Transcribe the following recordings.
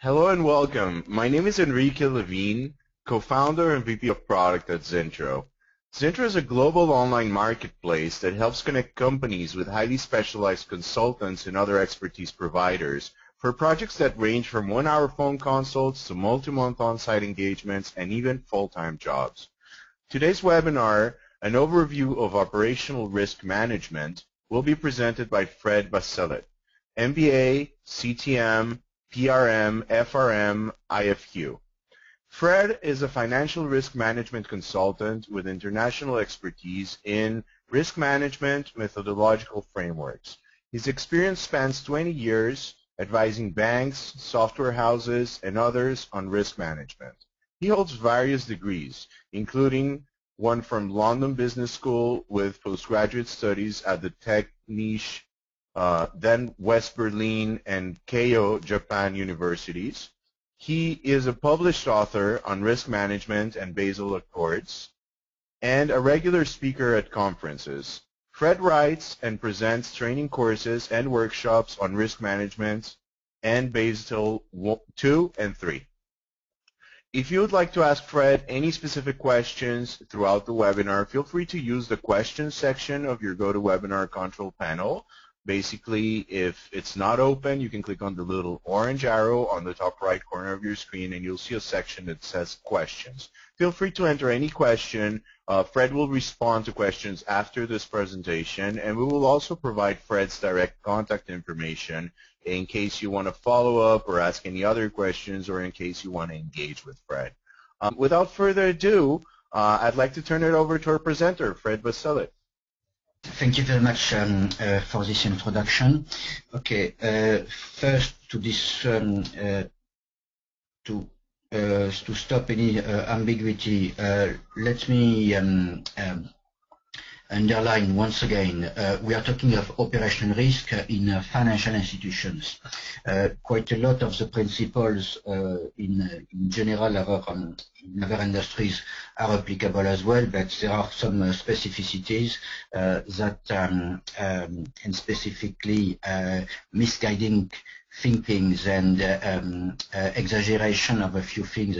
Hello and welcome. My name is Enrique Levine, co-founder and VP of Product at Zintro. Zintro is a global online marketplace that helps connect companies with highly specialized consultants and other expertise providers for projects that range from one-hour phone consults to multi-month on-site engagements and even full-time jobs. Today's webinar, an overview of operational risk management, will be presented by Fred Vacelet, MBA, CTM, PRM, FRM, IFQ. Fred is a financial risk management consultant with international expertise in risk management methodological frameworks. His experience spans 20 years advising banks, software houses, and others on risk management. He holds various degrees, including one from London Business School with postgraduate studies at the Technische then West Berlin and Keio Japan universities. He is a published author on risk management and Basel Accords, and a regular speaker at conferences. Fred writes and presents training courses and workshops on risk management and Basel II and III. If you would like to ask Fred any specific questions throughout the webinar, feel free to use the questions section of your GoToWebinar control panel. Basically, if it's not open, you can click on the little orange arrow on the top right corner of your screen and you'll see a section that says questions. Feel free to enter any question. Fred will respond to questions after this presentation, and we will also provide Fred's direct contact information in case you want to follow up or ask any other questions, or in case you want to engage with Fred. Without further ado, I'd like to turn it over to our presenter, Fred Vacelet. Thank you very much for this introduction. Okay, first to this to stop any ambiguity, let me underline once again, we are talking of operational risk in financial institutions. Quite a lot of the principles in general in other industries are applicable as well, but there are some specificities that and specifically misguiding thinkings and exaggeration of a few things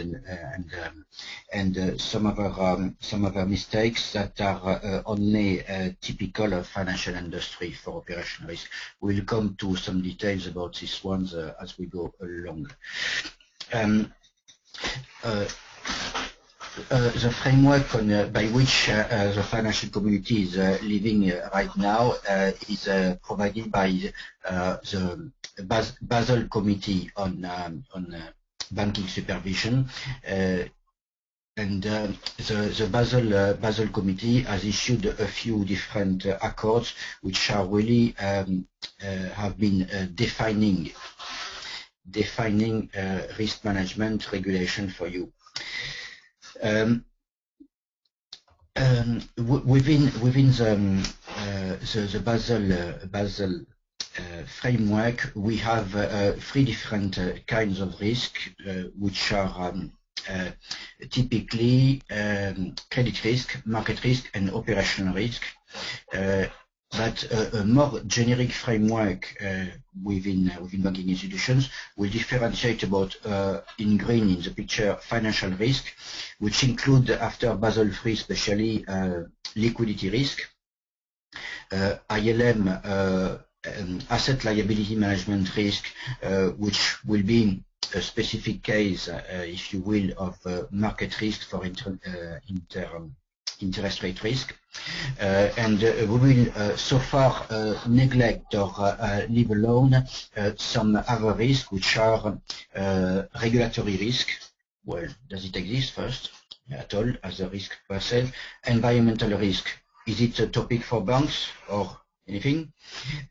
and some other mistakes that are only typical of financial industry for operational risk. We'll come to some details about these ones as we go along. The framework on, by which the financial community is living right now is provided by the Basel Committee on Banking Supervision, and the Basel Committee has issued a few different accords which are really have been defining risk management regulation for you. Within the Basel framework, we have three different kinds of risk, which are typically credit risk, market risk, and operational risk. But a more generic framework within banking institutions will differentiate about, in green in the picture, financial risk, which include, after Basel III especially, liquidity risk, ILM, asset liability management risk, which will be a specific case, if you will, of market risk for interest rate risk, and we will so far neglect or leave alone some other risks, which are regulatory risk. Well, does it exist first at all as a risk per se? Environmental risk, is it a topic for banks or anything?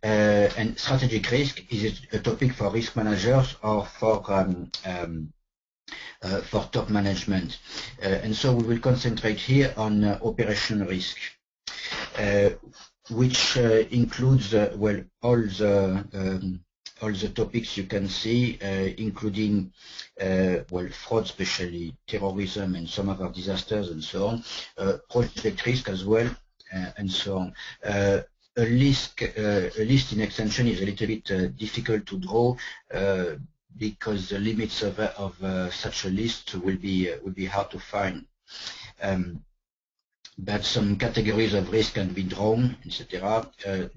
And strategic risk, is it a topic for risk managers or for top management? And so we will concentrate here on operational risk, which includes well, all the topics you can see, including well, fraud, especially terrorism and some other disasters and so on, project risk as well, and so on. A list in extension is a little bit difficult to draw. because the limits of such a list will be hard to find. But some categories of risk can be drawn, etc.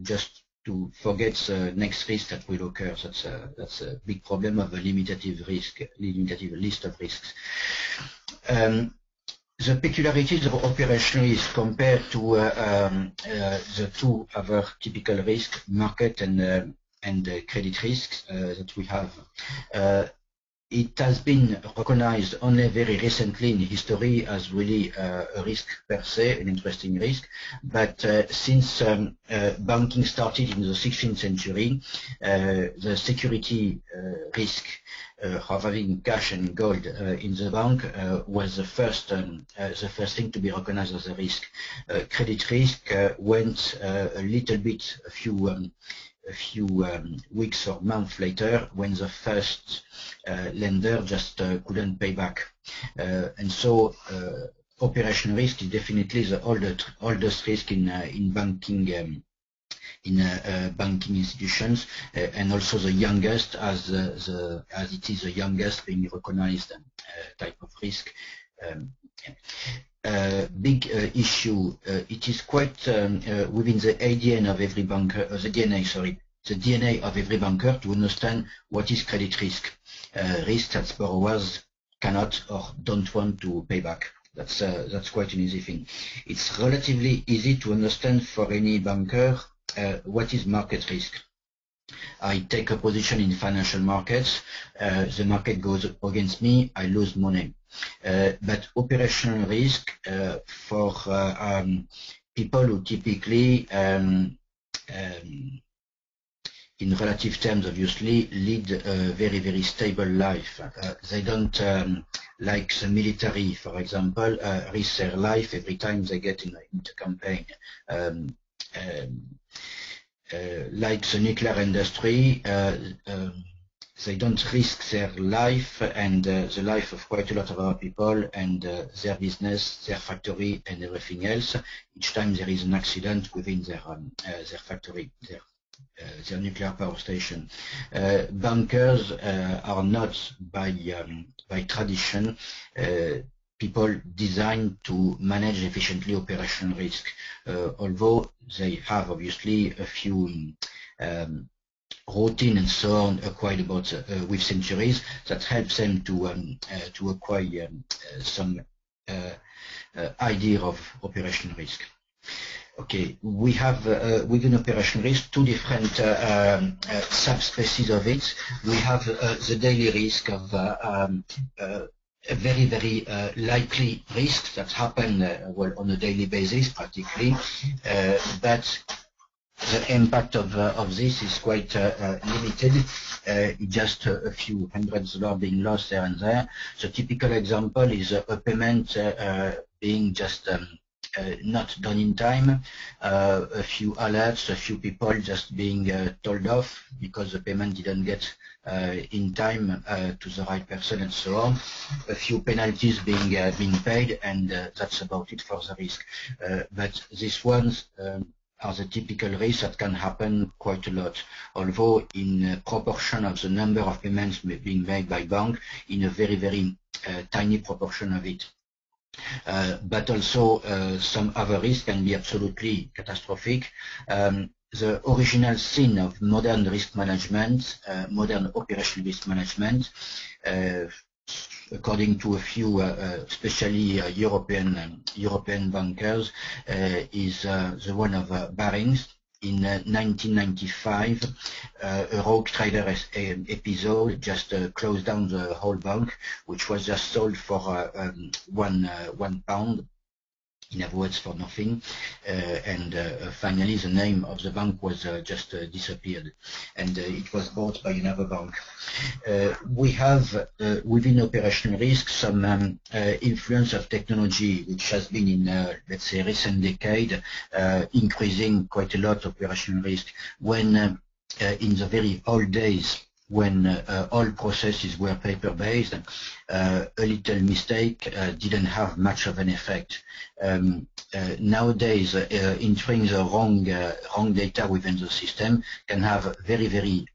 Just to forget the next risk that will occur. That's a big problem of a limitative list of risks. The peculiarities of operation is compared to the two other typical risks, market and credit risks that we have. It has been recognized only very recently in history as really a risk per se, an interesting risk. But since banking started in the 16th century, the security risk of having cash and gold in the bank was the first thing to be recognized as a risk. Credit risk went a few weeks or months later, when the first lender just couldn't pay back, and so operational risk is definitely the oldest risk in banking institutions, and also the youngest, as it is the youngest being recognized type of risk. Big issue. It is quite within the ADN of every banker, the DNA of every banker to understand what is credit risk, risk that borrowers cannot or don't want to pay back. That's quite an easy thing. It's relatively easy to understand for any banker what is market risk. I take a position in financial markets, the market goes against me, I lose money. But operational risk for people who typically, in relative terms obviously, lead a very, very stable life. They don't, like the military, for example, risk their life every time they get into campaign. Like the nuclear industry, they don't risk their life and the life of quite a lot of our people and their business, their factory and everything else. Each time there is an accident within their factory, their nuclear power station. Bankers are not by tradition people designed to manage efficiently operational risk, although they have obviously a few routine and so on acquired about with centuries that helps them to acquire some idea of operational risk. Okay, we have within operational risk two different subspecies of it. We have the daily risk of a very, very likely risk that happen well, on a daily basis practically, but the impact of this is quite limited, just a few hundreds of dollars being lost there and there. The typical example is a payment being just not done in time, a few alerts, a few people just being told off because the payment didn't get in time to the right person and so on, a few penalties being paid, and that's about it for the risk. But these ones are the typical risks that can happen quite a lot, although in proportion of the number of payments being made by bank, in a very, very tiny proportion of it. But also some other risks can be absolutely catastrophic. The original sin of modern risk management, modern operational risk management, according to a few, especially European bankers, is the one of Barings. In 1995, a rogue trader episode just closed down the whole bank, which was just sold for £1, in other words, for nothing. And finally, the name of the bank was just disappeared, and it was bought by another bank. We have, within operational risk, some influence of technology, which has been in, let's say, recent decade, increasing quite a lot operational risk. When in the very old days, when all processes were paper-based, a little mistake didn't have much of an effect. Nowadays, entering the wrong data within the system can have very, very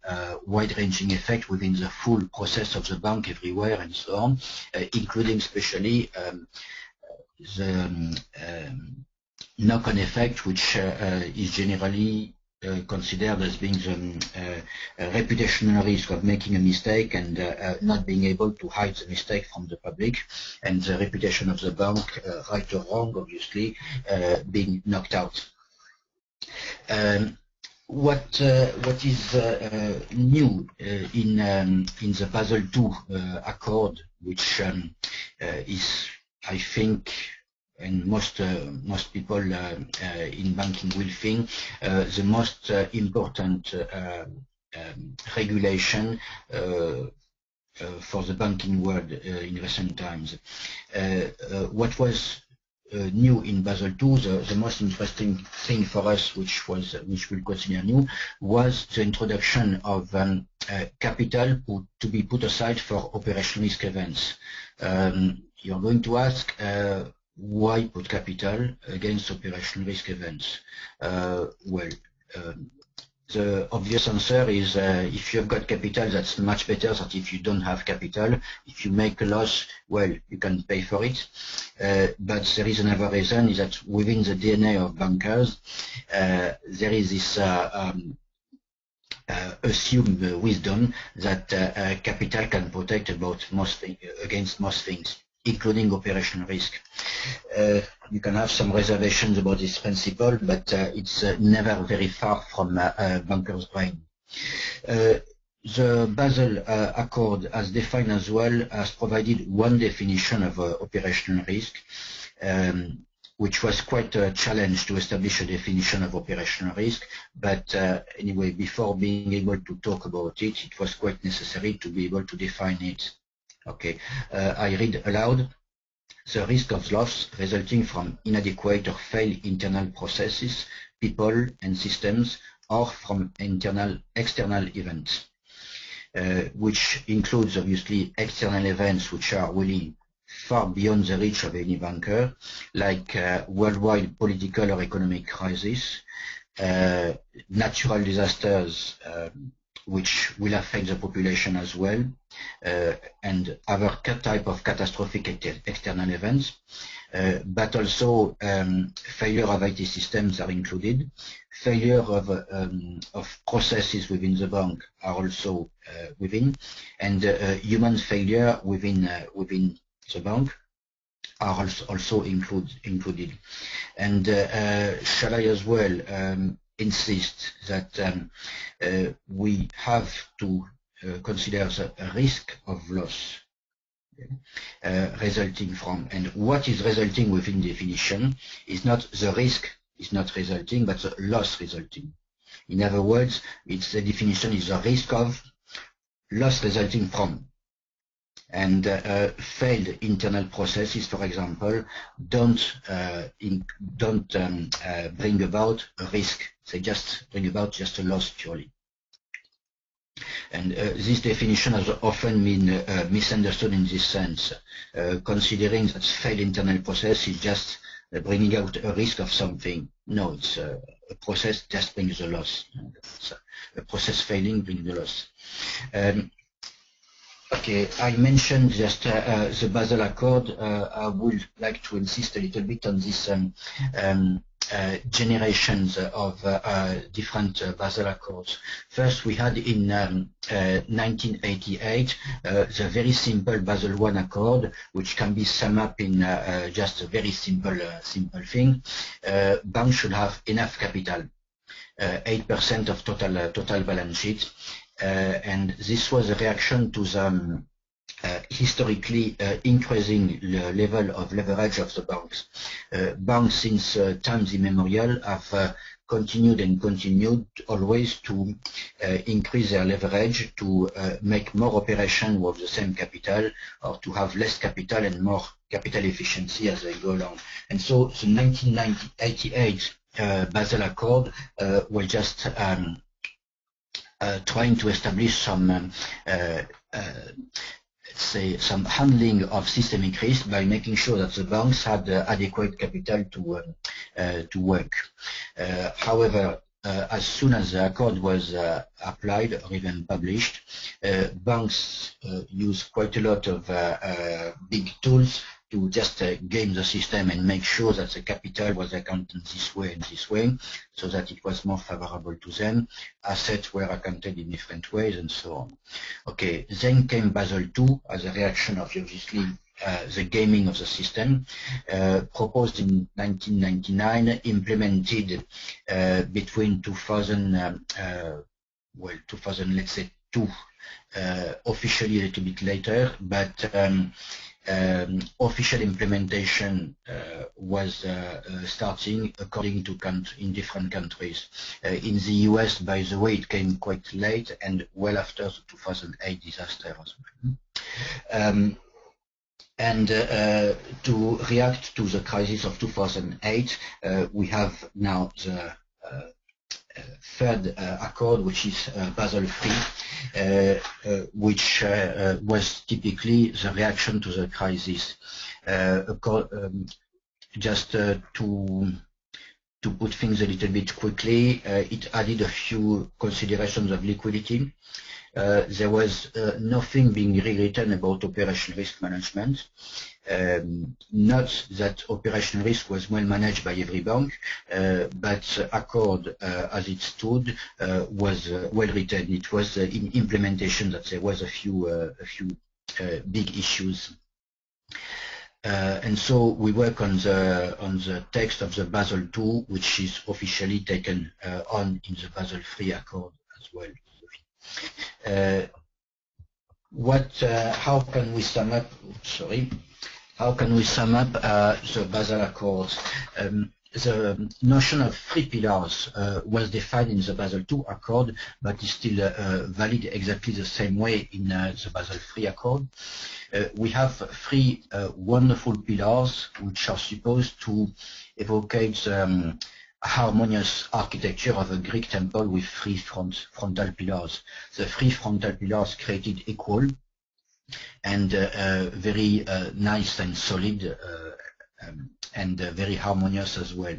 wide-ranging effect within the full process of the bank everywhere and so on, including especially the knock-on effect, which is generally considered as being the reputational risk of making a mistake and not being able to hide the mistake from the public, and the reputation of the bank, right or wrong, obviously, being knocked out. What is new in the Basel II Accord, which is, I think, and most people in banking will think the most important regulation for the banking world in recent times. What was new in Basel II, the most interesting thing for us, which we'll consider new, was the introduction of capital to be put aside for operational risk events. You're going to ask, why put capital against operational risk events? The obvious answer is if you've got capital, that's much better than if you don't have capital. If you make a loss, well, you can pay for it. But there is another reason, is that within the DNA of bankers, there is this assumed wisdom that capital can protect against most things, including operational risk. You can have some reservations about this principle, but it's never very far from a banker's brain. The Basel Accord has defined as well as provided one definition of operational risk, which was quite a challenge to establish a definition of operational risk, but anyway, before being able to talk about it, it was quite necessary to be able to define it. Okay, I read aloud. The risk of loss resulting from inadequate or failed internal processes, people and systems, or from external events, which includes obviously external events which are really far beyond the reach of any banker, like worldwide political or economic crisis, natural disasters, which will affect the population as well, and other type of catastrophic external events, but also failure of IT systems are included. Failure of processes within the bank are also within, and human failure within the bank are also included. And shall I as well insist that we have to consider the risk of loss resulting from, and what is resulting within definition is not the risk is not resulting, but the loss resulting. In other words, it's the definition is the risk of loss resulting from, and failed internal processes, for example, don't bring about a risk. They just bring about just a loss purely. And this definition has often been misunderstood in this sense, considering that failed internal process is just bringing out a risk of something. No, it's a process just brings a loss. A process failing brings the loss. Okay, I mentioned just the Basel Accord. I would like to insist a little bit on this generations of different Basel Accords. First, we had in 1988 the very simple Basel I Accord, which can be summed up in just a very simple thing. Banks should have enough capital, 8% of total balance sheet. And this was a reaction to the historically increasing level of leverage of the banks. Banks since times immemorial have continued always to increase their leverage to make more operation with the same capital, or to have less capital and more capital efficiency as they go along. And so the 1988 Basel Accord was just trying to establish some, let's say, some handling of systemic risk by making sure that the banks had adequate capital to work. However, as soon as the accord was applied or even published, banks use quite a lot of big tools to just game the system and make sure that the capital was accounted this way and this way, so that it was more favorable to them. Assets were accounted in different ways and so on. Okay, then came Basel II as a reaction of obviously the gaming of the system, proposed in 1999, implemented between 2002, officially a little bit later, but official implementation was starting according to in different countries. In the US, by the way, it came quite late and well after the 2008 disaster. To react to the crisis of 2008, we have now the third accord, which is Basel III, which was typically the reaction to the crisis. To put things a little bit quickly, it added a few considerations of liquidity. There was nothing being rewritten about operational risk management. Not that operational risk was well managed by every bank, but the accord as it stood was well written. It was in implementation that there was a few big issues. And so we work on the text of the Basel II, which is officially taken on in the Basel III accord as well. How can we sum up? Sorry, how can we sum up the Basel Accords? The notion of three pillars was defined in the Basel II Accord, but is still valid exactly the same way in the Basel III Accord. We have three wonderful pillars which are supposed to evocate harmonious architecture of a Greek temple with three frontal pillars. The three frontal pillars created equal and very nice and solid and very harmonious as well.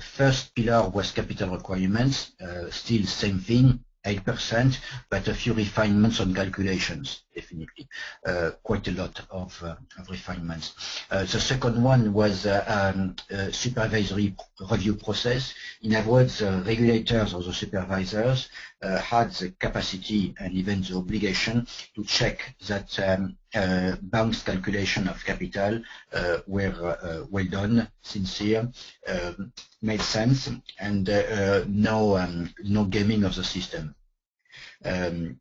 First pillar was capital requirements, still same thing, 8%, but a few refinements on calculations, definitely. Quite a lot of refinements. The second one was supervisory review process. In other words, the regulators or the supervisors had the capacity and even the obligation to check that banks' calculation of capital were well done, sincere, made sense, and no gaming of the system. The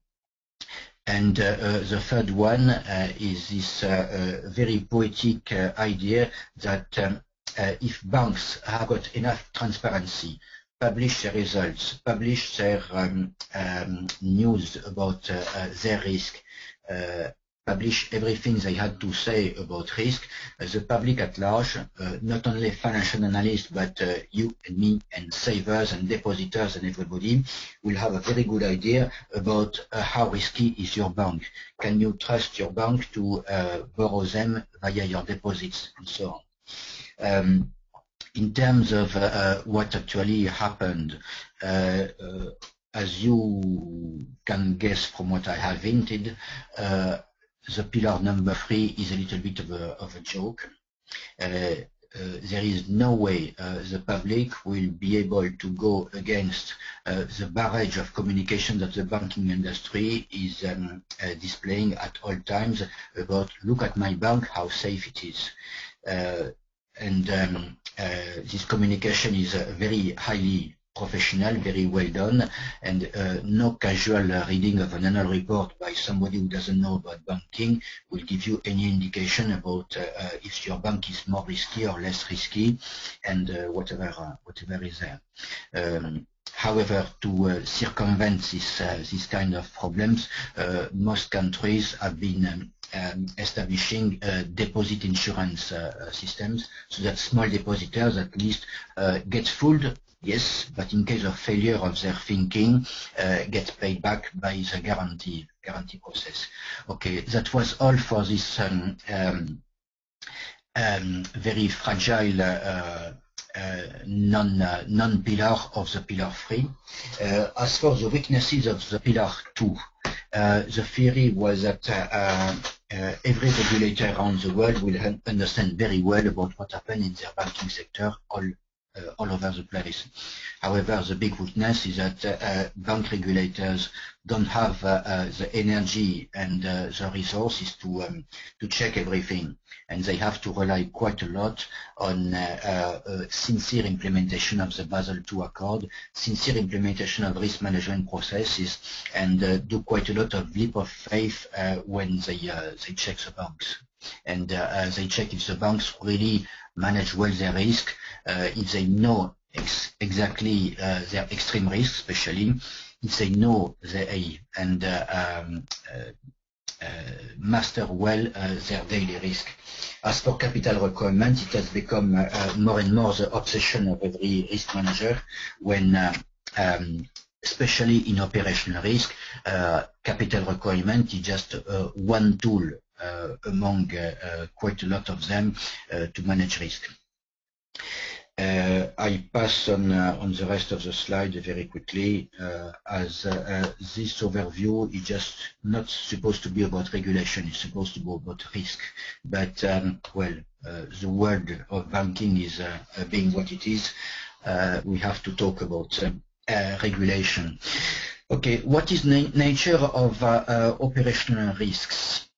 third one is this very poetic idea that if banks have got enough transparency, publish their results, publish their news about their risk, publish everything they had to say about risk, the public at large, not only financial analysts, but you and me and savers and depositors and everybody will have a very good idea about how risky is your bank. Can you trust your bank to borrow them via your deposits and so on. In terms of what actually happened, as you can guess from what I have hinted, the pillar number three is a little bit of a joke. There is no way the public will be able to go against the barrage of communication that the banking industry is displaying at all times about, look at my bank, how safe it is. This communication is very highly professional, very well done, and no casual reading of an annual report by somebody who doesn't know about banking will give you any indication about if your bank is more risky or less risky, and whatever is there. However, to circumvent this kind of problems, most countries have been establishing deposit insurance systems, so that small depositors at least get fooled Yes, but in case of failure of their thinking, gets paid back by the guarantee process. Okay, that was all for this very fragile non-pillar of the pillar 3. As for the weaknesses of the pillar 2, the theory was that every regulator around the world will understand very well about what happened in their banking sector all over the place. However, the big weakness is that bank regulators don't have the energy and the resources to check everything, and they have to rely quite a lot on sincere implementation of the Basel II Accord, sincere implementation of risk management processes, and do quite a lot of leap of faith when they check the banks, and they check if the banks really manage well their risk, if they know exactly their extreme risks, especially if they know they and master well their daily risk. As for capital requirements, it has become more and more the obsession of every risk manager when, especially in operational risk, capital requirement is just one tool among quite a lot of them to manage risk. I pass on the rest of the slide very quickly, as this overview is just not supposed to be about regulation, it's supposed to be about risk. But, well, the world of banking is being what it is. We have to talk about regulation. Okay, what is the nature of operational risks?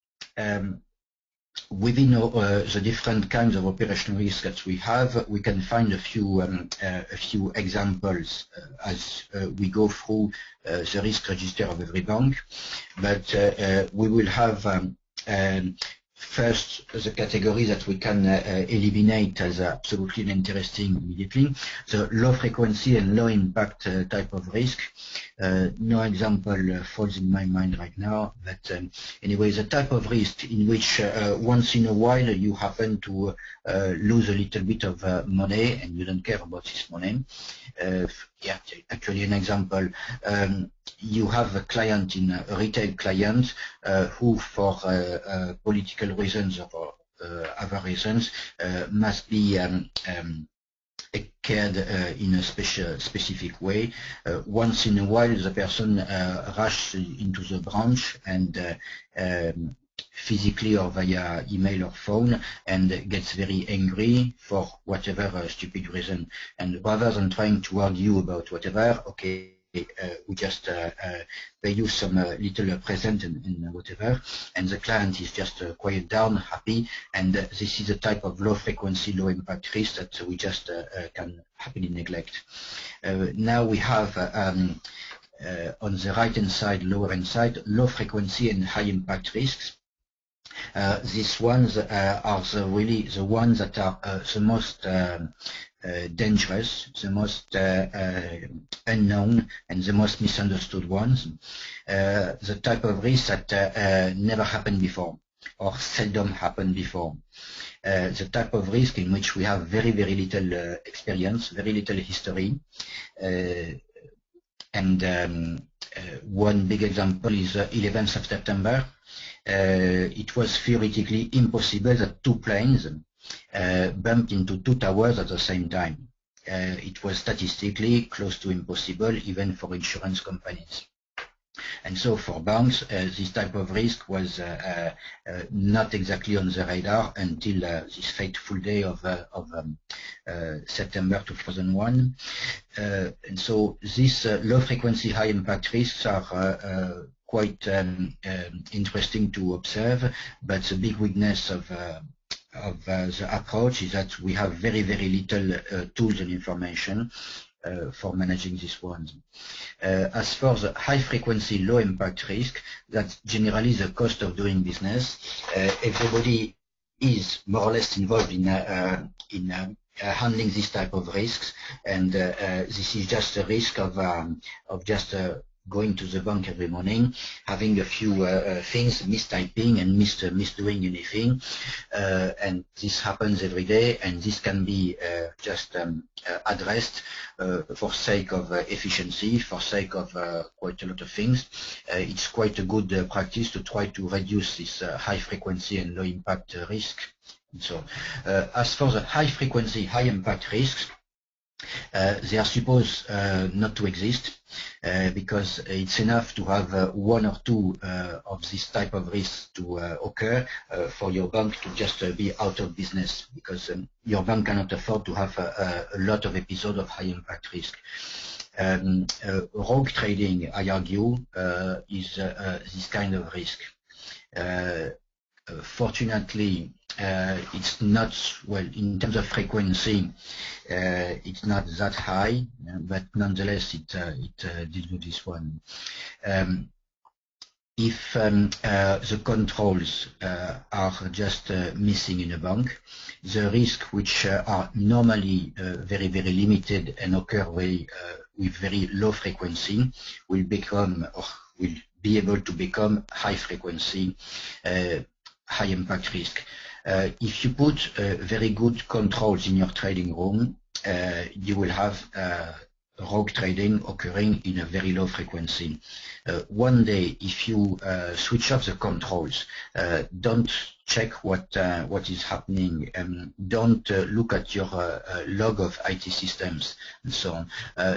Within the different kinds of operational risks that we have, we can find a few examples as we go through the risk register of every bank. But we will have first the category that we can eliminate as absolutely interesting immediately, the low frequency and low impact type of risk. No example falls in my mind right now, but anyway, the type of risk in which once in a while you happen to lose a little bit of money and you don't care about this money. Yeah, actually an example, you have a client, a retail client, who for political reasons or other reasons must be cared in a specific way. Once in a while the person rushes into the branch and physically or via email or phone and gets very angry for whatever stupid reason, and rather than trying to argue about whatever, okay, we just pay you some little present and whatever, and the client is just quiet down, happy, and this is the type of low frequency, low impact risk that we just can happily neglect. Now we have on the right hand side, lower hand side, low frequency and high impact risks. These ones are really the ones that are the most dangerous, the most unknown, and the most misunderstood ones. The type of risk that never happened before, or seldom happened before. The type of risk in which we have very, very little experience, very little history. One big example is 11th of September. It was theoretically impossible that two planes bumped into two towers at the same time. It was statistically close to impossible even for insurance companies. And so for banks, this type of risk was not exactly on the radar until this fateful day of September 2001. And so these low-frequency, high-impact risks are quite interesting to observe, but the big weakness of the approach is that we have very, very little tools and information for managing these ones. As for the high frequency, low impact risk, that's generally the cost of doing business. Everybody is more or less involved in handling this type of risks, and this is just a risk of just going to the bank every morning, having a few things, mistyping and misdoing anything, and this happens every day, and this can be addressed for sake of efficiency, for sake of quite a lot of things. It's quite a good practice to try to reduce this high frequency and low impact risk. So as for the high frequency, high impact risks, they are supposed not to exist, because it's enough to have one or two of this type of risks to occur for your bank to just be out of business, because your bank cannot afford to have a lot of episodes of high impact risk. Rogue trading, I argue, is this kind of risk. Fortunately, it's not, well, in terms of frequency, it's not that high, but nonetheless it did do this one. If the controls are just missing in a bank, the risks which are normally very, very limited and occur with very low frequency will become, or will be able to become, high frequency, high impact risk. If you put very good controls in your trading room, you will have rogue trading occurring in a very low frequency. One day, if you switch off the controls, don't check what is happening, and don't look at your log of IT systems and so on,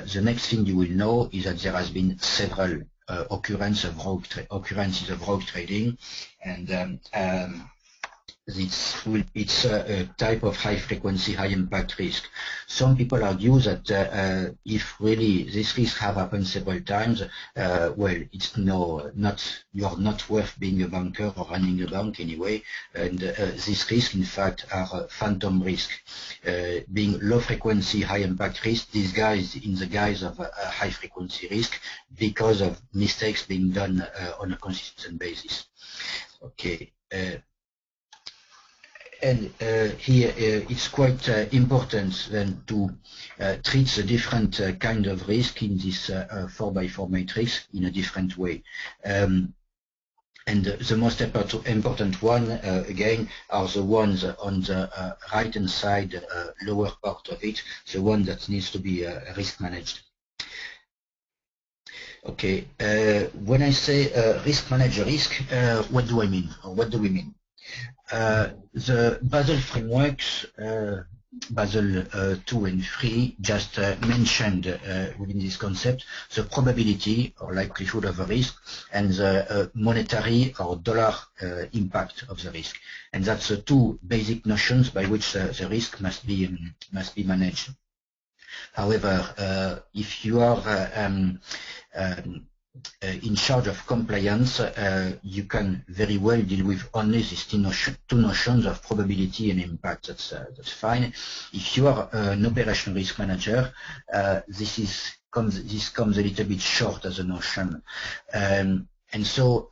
the next thing you will know is that there has been several occurrences of rogue trading, and it's a type of high-frequency, high-impact risk. Some people argue that if really this risk have happened several times, well, it's you're not worth being a banker or running a bank anyway. And this risk, in fact, are phantom risk, being low-frequency, high-impact risk disguised in the guise of a high-frequency risk because of mistakes being done on a consistent basis. Okay. And here it's quite important then to treat the different kind of risk in this 4x4 matrix in a different way. And the most important one, again, are the ones on the right-hand side, lower part of it, the one that needs to be risk managed. Okay, when I say risk manage risk, what do I mean? Or what do we mean? The Basel frameworks, Basel II and III, just mentioned within this concept the probability or likelihood of a risk and the monetary or dollar impact of the risk, and that's the two basic notions by which the risk must be managed. However, if you are in charge of compliance, you can very well deal with only these two notions of probability and impact. That's fine. If you are an operational risk manager, this comes a little bit short as a notion. And so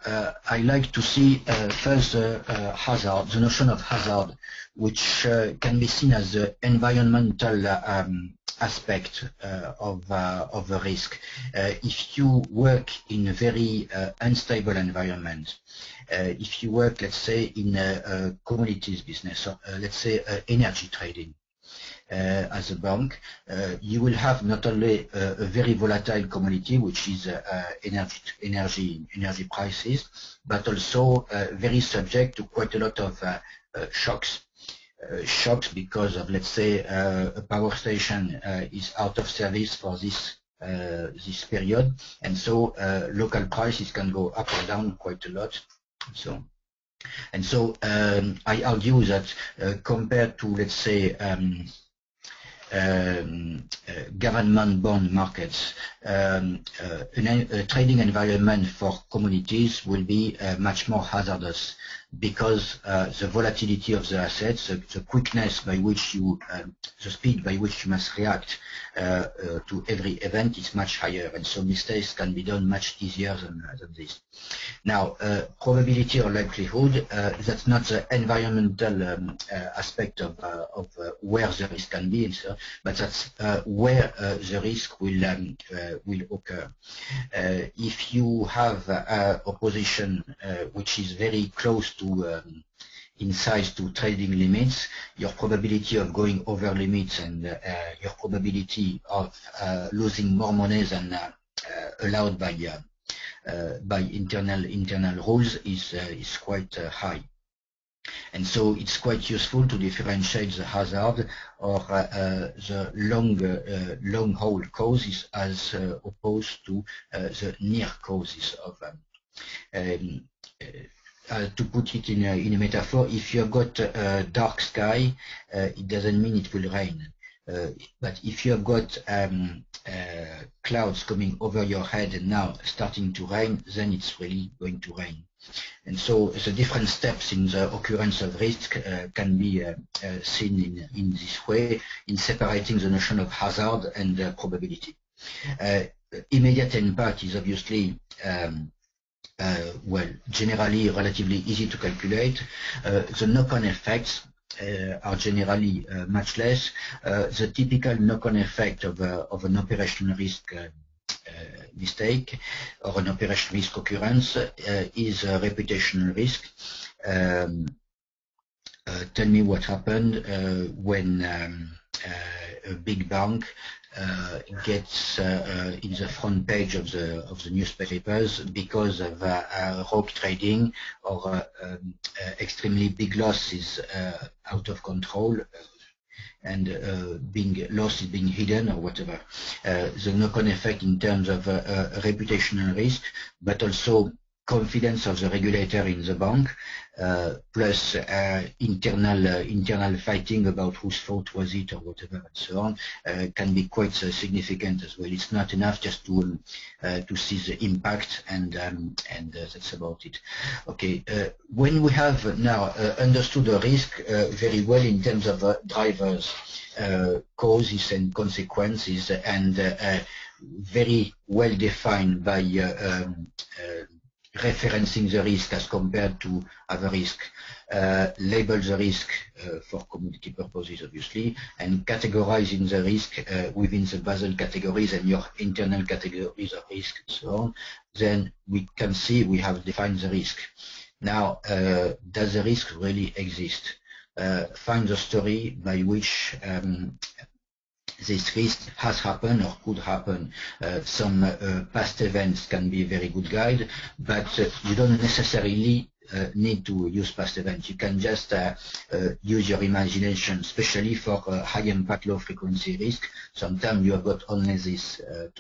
I like to see first hazard, the notion of hazard, which can be seen as the environmental aspect of the risk. If you work in a very unstable environment, if you work, let's say, in a commodities business, or let's say energy trading, as a bank, you will have not only a very volatile commodity, which is energy prices, but also very subject to quite a lot of shocks. Shocks because of, let's say, a power station is out of service for this period, and so local prices can go up or down quite a lot. So. And so I argue that compared to, let's say, government bond markets, a trading environment for commodities will be much more hazardous, because the volatility of the assets, the quickness by which you, the speed by which you must react to every event is much higher, and so mistakes can be done much easier than this. Now, probability or likelihood, that's not the environmental aspect of where the risk can be, and so but that's where the risk will occur. If you have opposition which is very close to in size to trading limits, your probability of going over limits and your probability of losing more money than allowed by internal rules is quite high. And so it's quite useful to differentiate the hazard or the long-haul causes as opposed to the near causes of them. To put it in a metaphor, if you've got a dark sky, it doesn't mean it will rain. But if you have got clouds coming over your head and now starting to rain, then it's really going to rain. And so the different steps in the occurrence of risk can be seen in this way, in separating the notion of hazard and probability. Immediate impact is obviously well, generally relatively easy to calculate. The knock-on effects are generally much less. The typical knock-on effect of an operational risk mistake or an operational risk occurrence is a reputational risk. Tell me what happened when a big bank gets in the front page of the newspapers because of rogue trading or extremely big losses out of control and being lost is being hidden or whatever. The knock-on effect in terms of reputational risk, but also confidence of the regulator in the bank, plus internal fighting about whose fault was it or whatever and so on, can be quite significant as well. It's not enough just to see the impact, and that's about it. Okay, when we have now understood the risk very well in terms of drivers, causes and consequences, and very well defined by referencing the risk as compared to other risk, label the risk for community purposes obviously, and categorizing the risk within the Basel categories and your internal categories of risk and so on, then we can see we have defined the risk. Now, does the risk really exist? Find the story by which this risk has happened or could happen. Some past events can be a very good guide, but you don't necessarily need to use past events. You can just use your imagination, especially for high-impact, low-frequency risk. Sometimes you have got only this to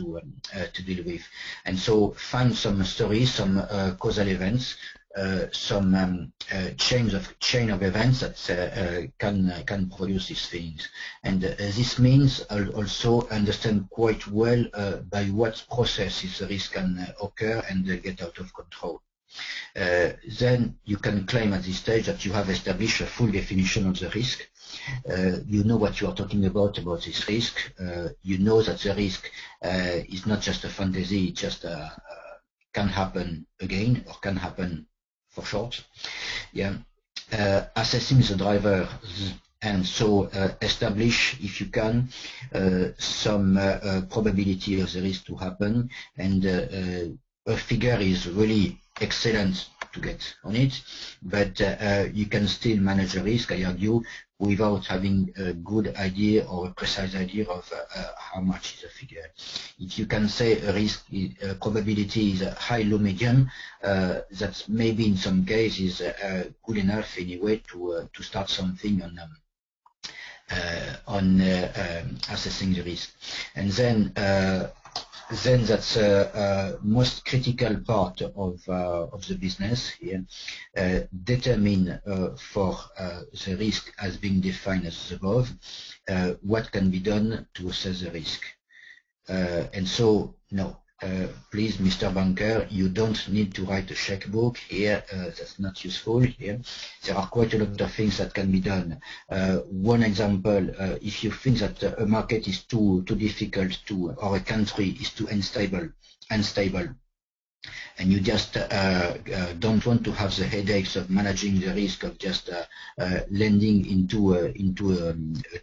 deal with. And so find some stories, some causal events, some chain of events that can produce these things, and this means I'll also understand quite well by what processes the risk can occur and get out of control. Then you can claim at this stage that you have established a full definition of the risk. You know what you are talking about this risk. You know that the risk is not just a fantasy; it's just can happen again or can happen. For short, yeah. Assessing the driver, and so establish, if you can, some probability of the risk to happen, and a figure is really excellent to get on it, but you can still manage the risk, I argue, without having a good idea or a precise idea of how much is a figure. If you can say a risk probability is high, low, medium, that's maybe in some cases good enough anyway to start something on assessing the risk, and then that's most critical part of the business here. Determine for the risk as being defined as above what can be done to assess the risk. And so, no, please, Mr. Banker, you don't need to write a checkbook here. That's not useful here. There are quite a lot of things that can be done. One example, if you think that a market is too difficult to, or a country is too unstable, and you just don't want to have the headaches of managing the risk of just lending into a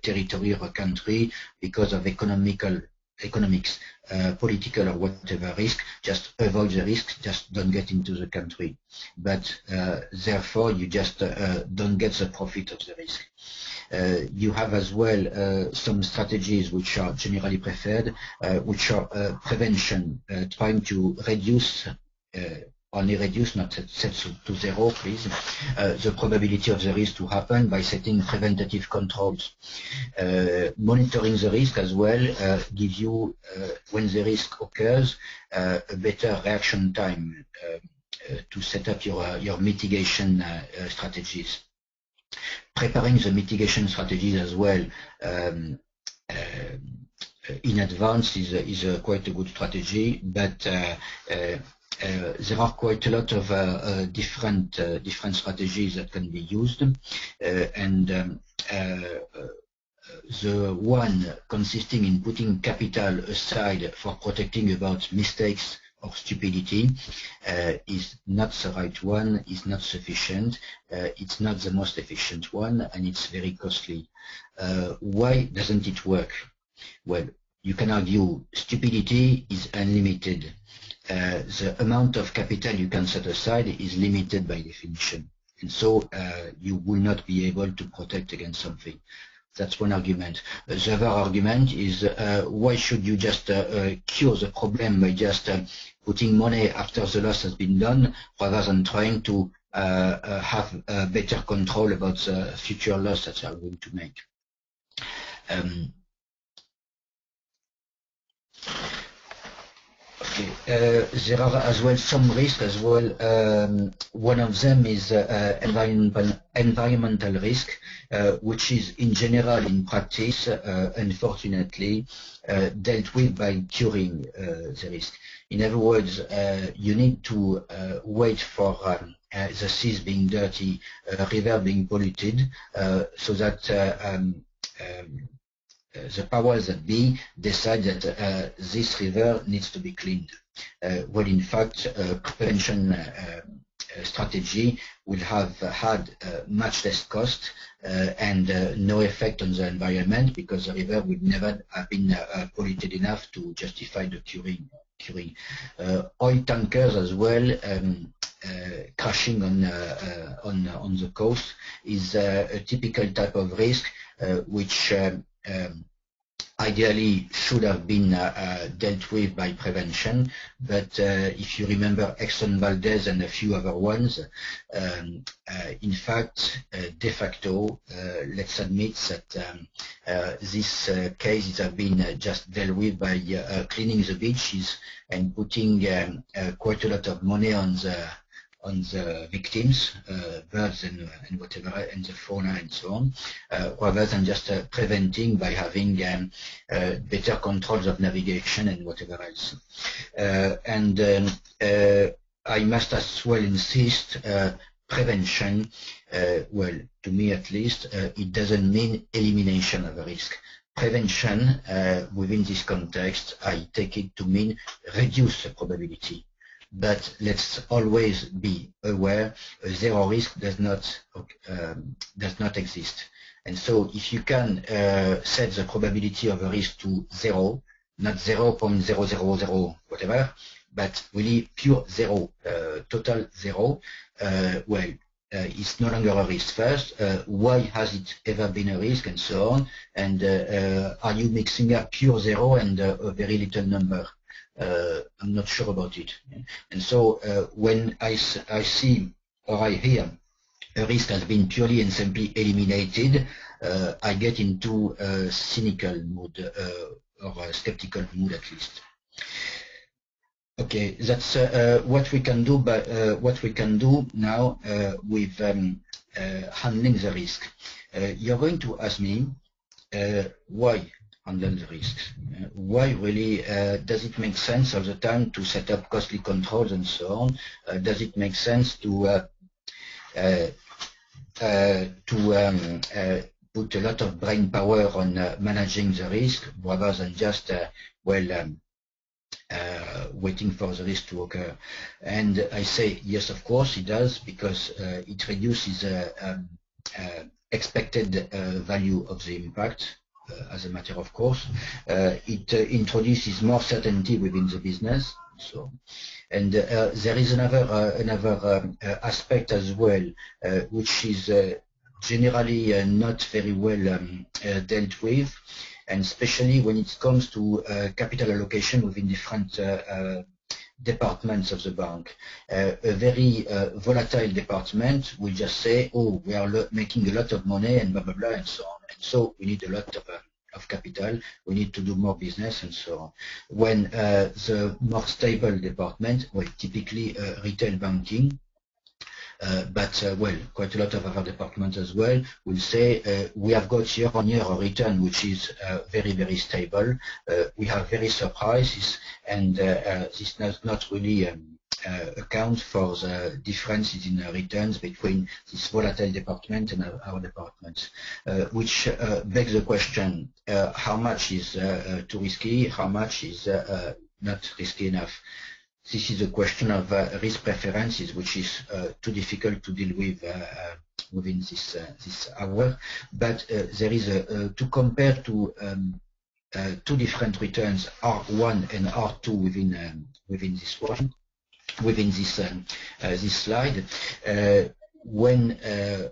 territory or a country because of economics, political or whatever risk. Just avoid the risks, just don't get into the country. But therefore, you just don't get the profit of the risk. You have as well some strategies which are generally preferred, which are prevention, trying to reduce, only reduce, not set to zero, please, the probability of the risk to happen by setting preventative controls. Monitoring the risk as well gives you, when the risk occurs, a better reaction time to set up your mitigation strategies. Preparing the mitigation strategies as well in advance is quite a good strategy, but there are quite a lot of different strategies that can be used, and the one consisting in putting capital aside for protecting about mistakes or stupidity is not the right one, is not sufficient, it's not the most efficient one, and it's very costly. Why doesn't it work? Well, you can argue stupidity is unlimited. The amount of capital you can set aside is limited by definition, and so you will not be able to protect against something. That's one argument. The other argument is why should you just cure the problem by just putting money after the loss has been done rather than trying to have better control about the future loss that you are going to make. There are as well some risks as well. One of them is environmental risk, which is in general, in practice, unfortunately, dealt with by curing the risk. In other words, you need to wait for the seas being dirty, river being polluted, so that the powers that be decide that this river needs to be cleaned. Well, in fact, prevention strategy will have had much less cost and no effect on the environment, because the river would never have been polluted enough to justify the curing. Oil tankers as well, crashing on the coast is a typical type of risk which ideally should have been dealt with by prevention, but if you remember Exxon Valdez and a few other ones, in fact, de facto, let's admit that these cases have been just dealt with by cleaning the beaches and putting quite a lot of money on the victims, birds and whatever, and the fauna and so on, rather than just preventing by having better controls of navigation and whatever else. I must as well insist, prevention, well, to me at least, it doesn't mean elimination of a risk. Prevention, within this context, I take it to mean reduce the probability. But let's always be aware, zero risk does not exist. And so if you can set the probability of a risk to zero, not 0.000 whatever, but really pure zero, total zero, well, it's no longer a risk. First, why has it ever been a risk, and so on, and are you mixing up pure zero and a very little number? I'm not sure about it. And so when I see or I hear a risk has been purely and simply eliminated, I get into a cynical mood or a skeptical mood at least. Okay, that's what we can do. But what we can do now with handling the risk, you're going to ask me why. And then the risks. Why really does it make sense all the time to set up costly controls and so on? Does it make sense to put a lot of brain power on managing the risk rather than just waiting for the risk to occur. And I say, yes, of course it does, because it reduces expected value of the impact, as a matter of course. It introduces more certainty within the business. So, and there is another aspect as well, which is generally not very well dealt with, and especially when it comes to capital allocation within different departments of the bank. A very volatile department will just say, oh, we are making a lot of money and blah, blah, blah, and so on. And so we need a lot of capital, we need to do more business, and so on. When the more stable department, well, typically retail banking, well, quite a lot of other departments as well, will say we have got year-on-year return which is very, very stable. We have very surprises, and this does not really account for the differences in returns between this volatile department and our departments, which begs the question, how much is too risky, how much is not risky enough? This is a question of risk preferences, which is too difficult to deal with within this hour. But there is to compare to two different returns, R1 and R2 within this slide. When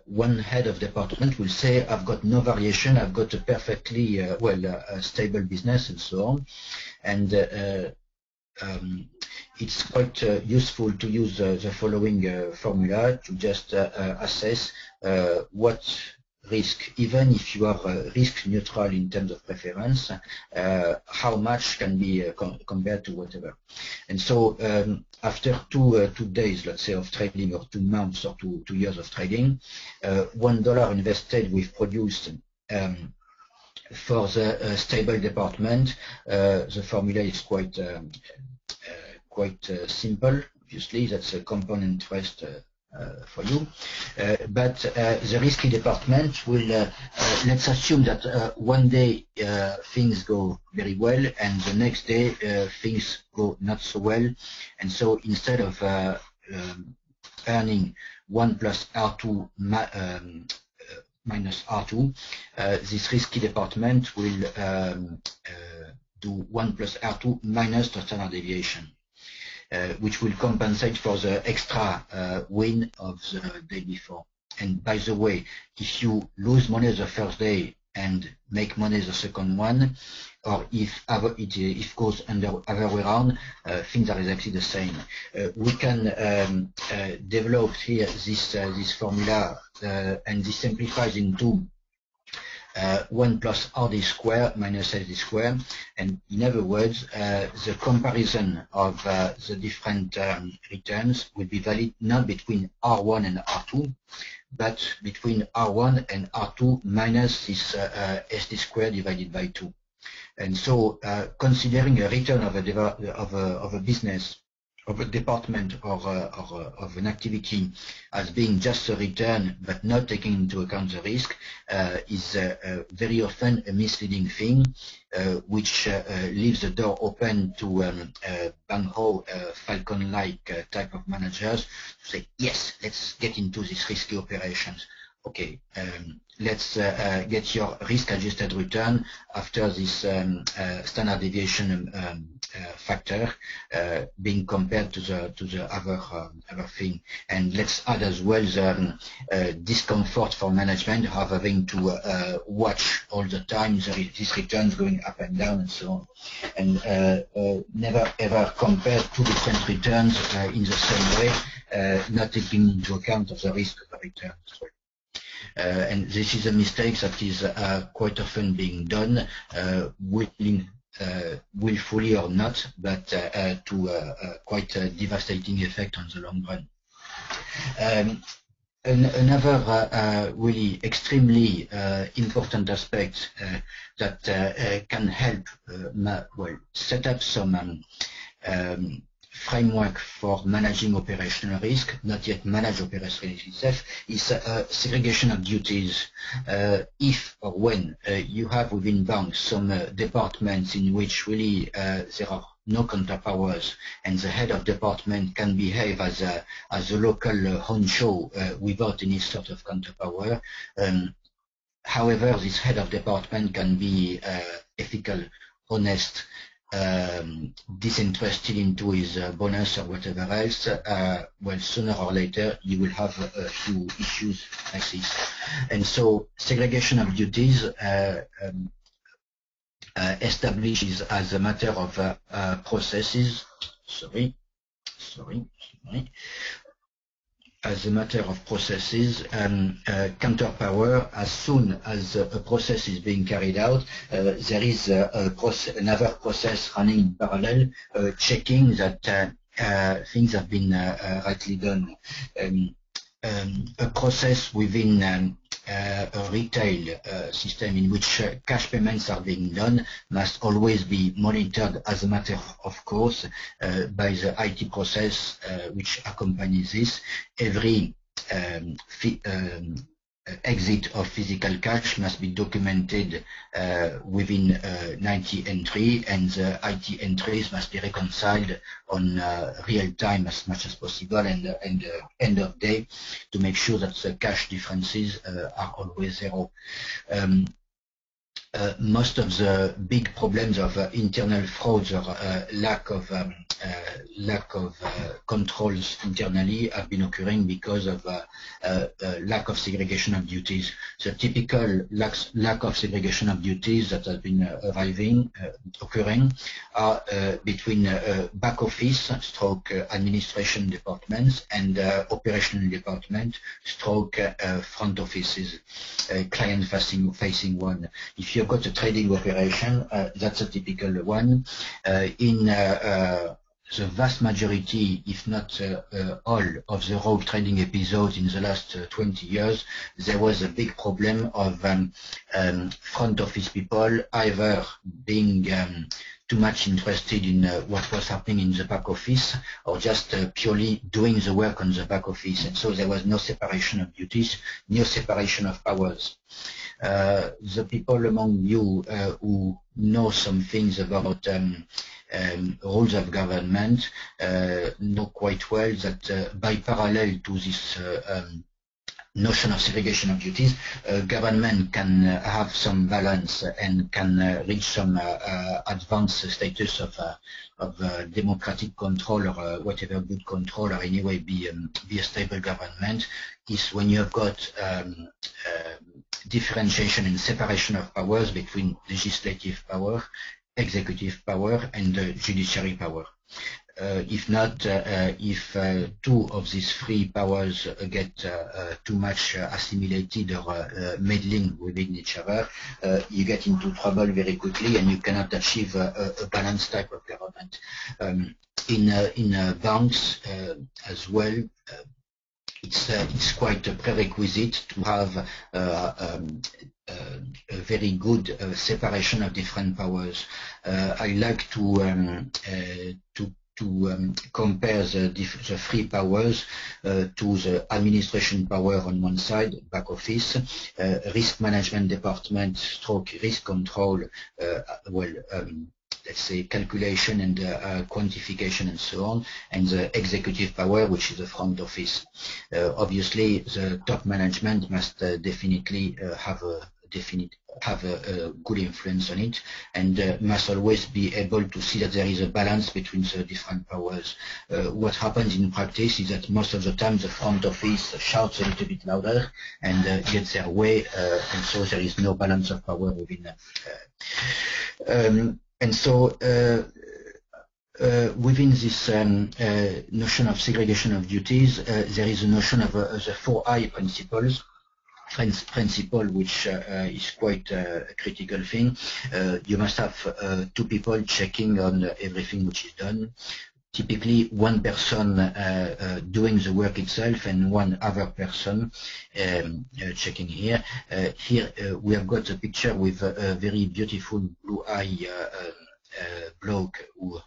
one head of department will say, I've got no variation, I've got a perfectly stable business, and so on, and it's quite useful to use the following formula to just assess what risk, even if you are risk neutral in terms of preference, how much can be compared to whatever. And so after two days, let's say, of trading, or 2 months, or two years of trading, $1 invested we've produced for the stable department. The formula is quite simple. Obviously, that's a compound interest for you. But the risky department will, let's assume that one day things go very well, and the next day things go not so well. And so instead of earning 1 plus R2 minus R2, this risky department will do 1 plus R2 minus the standard deviation, which will compensate for the extra win of the day before. And by the way, if you lose money the first day and make money the second one, or if goes other way around, things are exactly the same. We can develop here this formula, and this simplifies into 1 plus RD square minus SD square, and in other words, the comparison of the different returns will be valid not between R1 and R2, but between R1 and R2 minus this SD square divided by 2. And so, considering a return of a business, of a department, or of an activity as being just a return but not taking into account the risk, is very often a misleading thing, which leaves the door open to Banho Falcon-like type of managers to say, yes, let's get into these risky operations. Okay, let's get your risk-adjusted return after this standard deviation factor being compared to the other thing, and let's add as well the discomfort for management of having to watch all the time these returns going up and down, and so on, and never ever compare two different returns in the same way, not taking into account of the risk of the return. And this is a mistake that is quite often being done, willfully or not, but to quite a devastating effect on the long run. Another really extremely important aspect that can help set up some framework for managing operational risk, not yet manage operational risk itself, is segregation of duties. If or when you have within banks some departments in which really there are no counterpowers, and the head of department can behave as a local honcho without any sort of counterpower. However, this head of department can be ethical, honest, disinterested into his bonus or whatever else. Well, sooner or later you will have a few issues like this. And so segregation of duties establishes as a matter of processes, as a matter of processes, counterpower. As soon as a process is being carried out, there is another process running in parallel, checking that things have been rightly done. A process within a retail system in which cash payments are being done must always be monitored, as a matter of course, by the IT process which accompanies this. Every exit of physical cash must be documented within 90 entries, and the IT entries must be reconciled on real time as much as possible, and end of day, to make sure that the cash differences are always zero. Most of the big problems of internal frauds or lack of controls internally have been occurring because of lack of segregation of duties. The typical lack of segregation of duties that has been occurring are between back office stroke administration departments and operational department stroke front offices, client facing one. If you've got a trading operation, that's a typical one. In the vast majority, if not all, of the rogue trading episodes in the last 20 years, there was a big problem of front office people either being too much interested in what was happening in the back office, or just purely doing the work on the back office. And so there was no separation of duties, no separation of powers. The people among you who know some things about rules of government know quite well that by parallel to this notion of segregation of duties, government can have some balance and can reach some advanced status of democratic control or whatever, good control, or anyway be a stable government. Is when you have got differentiation and separation of powers between legislative power, executive power, and judiciary power. If not, if two of these three powers get too much assimilated or meddling within each other, you get into trouble very quickly, and you cannot achieve a balanced type of government. In banks as well, it's quite a prerequisite to have a very good separation of different powers. I like to compare the three powers to the administration power on one side, back office, risk management department, stroke risk control, let's say calculation and quantification and so on, and the executive power, which is the front office. Obviously, the top management must definitely have a good influence on it, and must always be able to see that there is a balance between the different powers. What happens in practice is that most of the time the front office shouts a little bit louder and gets their way, and so there is no balance of power within that. And so within this notion of segregation of duties, there is a notion of the 4I principle, which is quite a critical thing. You must have two people checking on everything which is done. Typically, one person doing the work itself and one other person checking here. Here we have got a picture with a very beautiful blue eye bloke who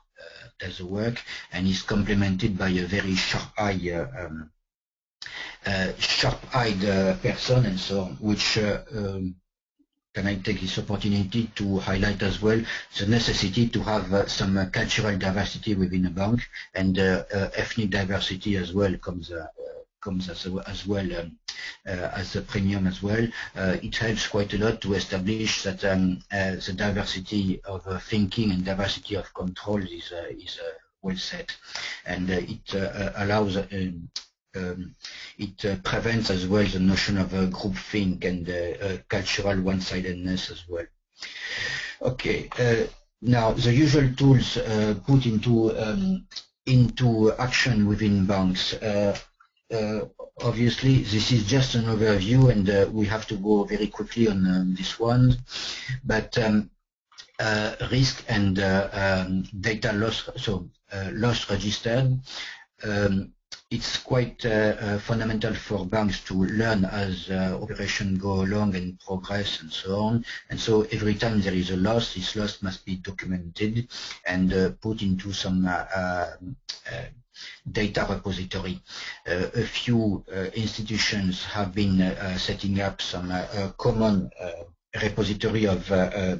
does the work, and is complemented by a very sharp-eyed person and so on, which Can I take this opportunity to highlight as well the necessity to have some cultural diversity within a bank, and ethnic diversity as well comes as a premium as well. It helps quite a lot to establish that the diversity of thinking and diversity of control is well set, and it allows. It prevents as well the notion of groupthink and cultural one-sidedness as well. Okay, now the usual tools put into action within banks. Obviously, this is just an overview, and we have to go very quickly on this one, but risk and data loss, so loss registered. It's quite fundamental for banks to learn as operations go along and progress and so on. And so every time there is a loss, this loss must be documented and put into some data repository. A few institutions have been setting up some common repository of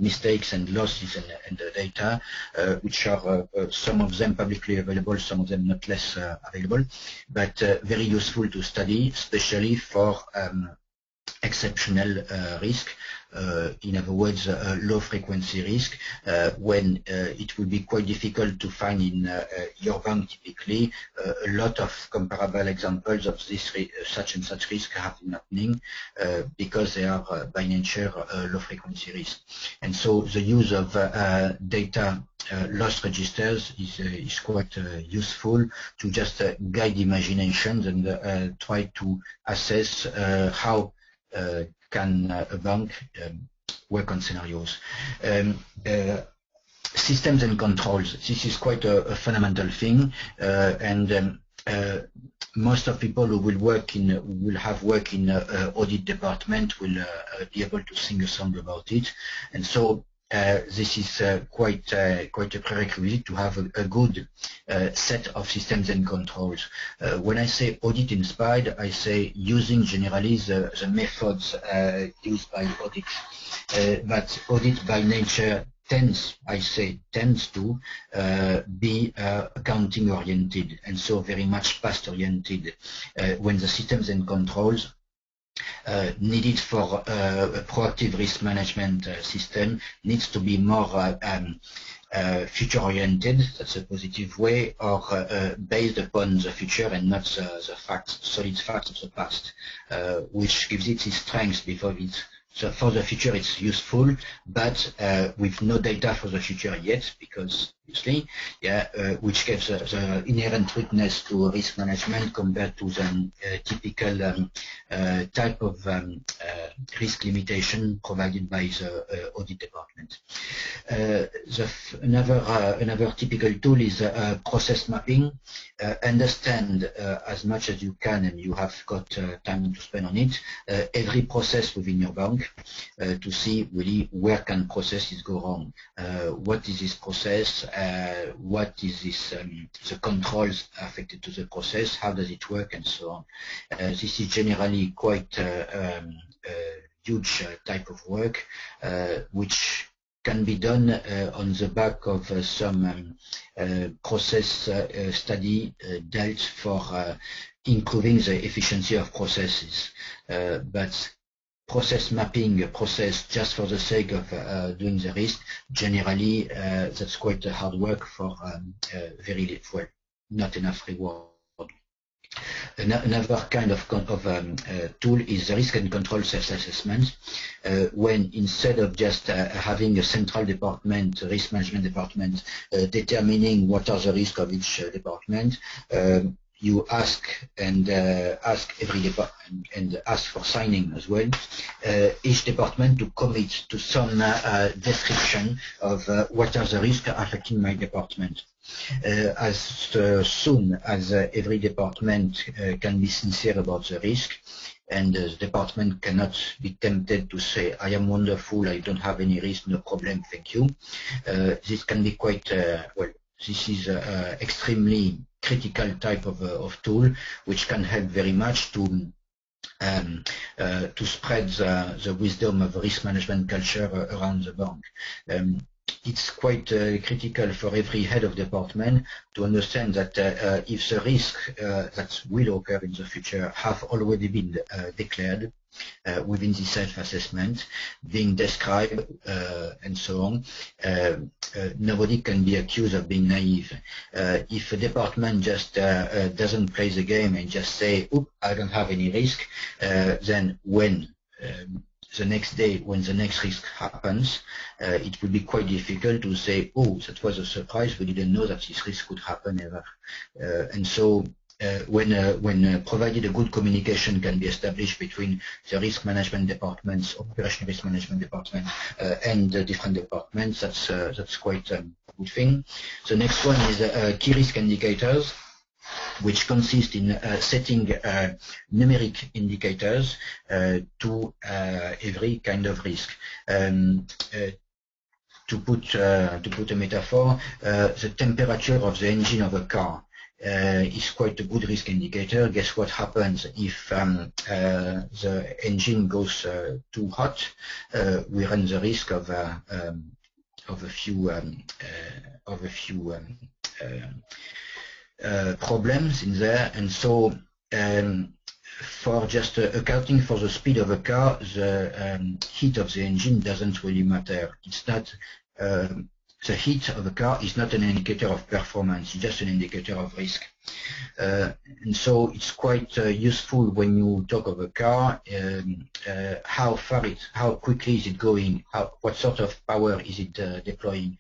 mistakes and losses and the data, which are some of them publicly available, some of them not less available, but very useful to study, especially for exceptional risk, in other words, low frequency risk, when it will be quite difficult to find in your bank typically a lot of comparable examples of this such and such risk have been happening, because they are by nature low frequency risk. And so the use of data loss registers is quite useful to just guide imaginations and try to assess how can a bank work on scenarios. Systems and controls, this is quite a fundamental thing, and most of people who will have work in audit department will be able to sing a song about it. And so this is quite a prerequisite to have a good set of systems and controls. When I say audit inspired, I say using generally the methods used by audit. But audit by nature tends to be accounting oriented, and so very much past oriented. When the systems and controls needed for a proactive risk management system needs to be more future-oriented, that's a positive way, or based upon the future and not the facts, solid facts of the past, which gives it its strength before it's. So for the future it's useful, but with no data for the future yet, because obviously, yeah, which gives the inherent weakness to risk management compared to the typical type of risk limitation provided by the audit department. Another typical tool is process mapping. Understand as much as you can, and you have got time to spend on it, every process within your bank. To see really where can processes go wrong, what is this process, what is this, the controls affected to the process, how does it work, and so on. This is generally quite huge type of work, which can be done on the back of some process study dealt for improving the efficiency of processes. But process mapping a process just for the sake of doing the risk, generally that's quite hard work for very, well, not enough reward. Another kind of tool is the risk and control self-assessment, when instead of just having a central department, risk management department, determining what are the risks of each department, you ask for signing as well, each department to commit to some description of what are the risks affecting my department. As soon as every department can be sincere about the risk, and the department cannot be tempted to say, I am wonderful, I don't have any risk, no problem, thank you. This can be quite, well, this is extremely critical type of tool, which can help very much to to spread the wisdom of risk management culture around the bank. It's quite critical for every head of department to understand that if the risks that will occur in the future have already been declared within the self-assessment, being described and so on, nobody can be accused of being naive. If a department just doesn't play the game and just say, "Oop, I don't have any risk," then when the next day, when the next risk happens, it will be quite difficult to say, "Oh, that was a surprise, we didn't know that this risk could happen ever." And so when provided a good communication can be established between the risk management departments, operational risk management department, and the different departments, that's quite a good thing. The next one is key risk indicators, which consist in setting numeric indicators to every kind of risk. To put a metaphor, the temperature of the engine of a car is quite a good risk indicator. Guess what happens if the engine goes too hot? We run the risk of a few problems in there, and so for just accounting for the speed of a car, the heat of the engine doesn't really matter. It's not the heat of a car is not an indicator of performance, it's just an indicator of risk. And so it's quite useful when you talk of a car, how quickly is it going, what sort of power is it deploying,